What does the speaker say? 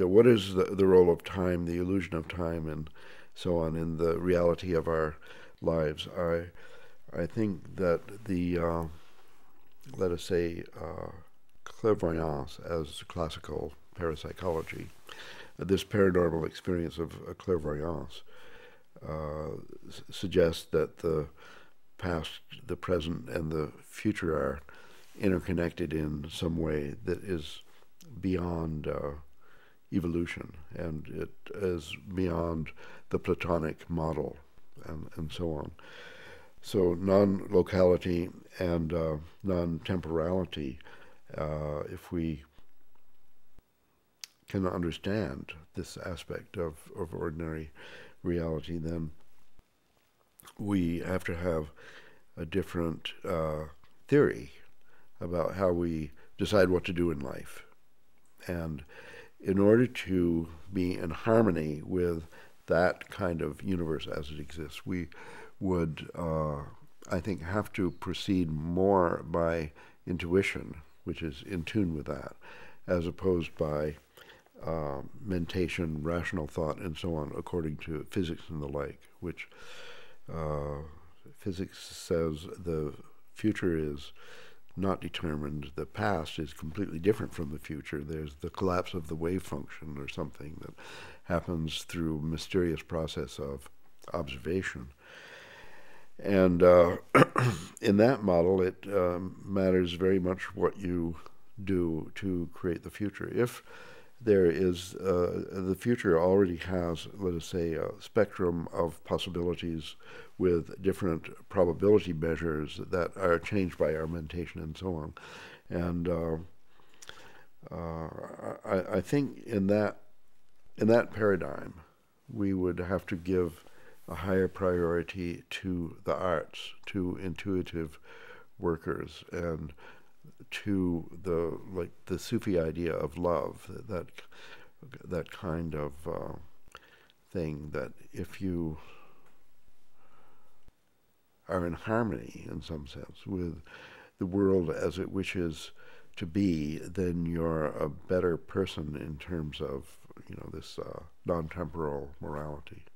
you know, what is the role of time, the illusion of time, and so on in the reality of our lives. I think that the let us say clairvoyance, as classical parapsychology, this paranormal experience of clairvoyance suggests that the past, the present, and the future are interconnected in some way that is beyond evolution, and it is beyond the Platonic model, and so on. So non-locality and non-temporality, if we can understand this aspect of ordinary reality, then we have to have a different theory about how we decide what to do in life. And in order to be in harmony with that kind of universe as it exists, we would, I think, have to proceed more by intuition, which is in tune with that, as opposed by mentation, rational thought, and so on, according to physics and the like, which physics says the future is not determined. The past is completely different from the future. There's the collapse of the wave function or something that happens through mysterious process of observation. And in that model, it matters very much what you do to create the future. If there is, the future already has, let us say, a spectrum of possibilities with different probability measures that are changed by our mentation and so on. And I think in that paradigm, we would have to give a higher priority to the arts, to intuitive workers, and to the Sufi idea of love, that kind of thing, that if you are in harmony in some sense with the world as it wishes to be, then you're a better person in terms of this non-temporal morality.